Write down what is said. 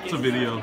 It's a video.